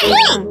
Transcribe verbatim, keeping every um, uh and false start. Hmm.